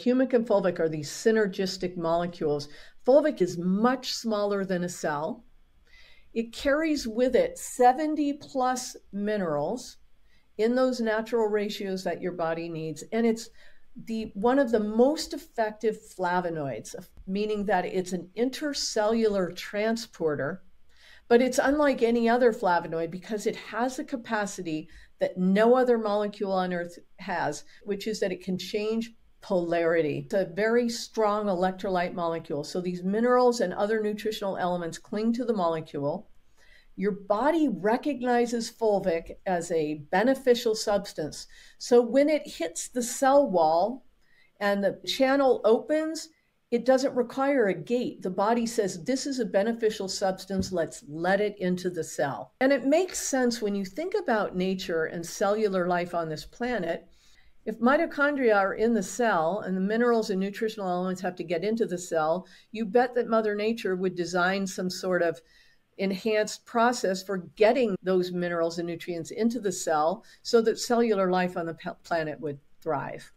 Humic and fulvic are these synergistic molecules. Fulvic is much smaller than a cell. It carries with it 70 plus minerals in those natural ratios that your body needs. And it's one of the most effective flavonoids, meaning that it's an intercellular transporter, but it's unlike any other flavonoid because it has a capacity that no other molecule on Earth has, which is that it can change polarity. It's a very strong electrolyte molecule. So these minerals and other nutritional elements cling to the molecule. Your body recognizes fulvic as a beneficial substance. So when it hits the cell wall and the channel opens, it doesn't require a gate. The body says, this is a beneficial substance, let's let it into the cell. And it makes sense when you think about nature and cellular life on this planet. If mitochondria are in the cell and the minerals and nutritional elements have to get into the cell, you bet that Mother Nature would design some sort of enhanced process for getting those minerals and nutrients into the cell so that cellular life on the planet would thrive.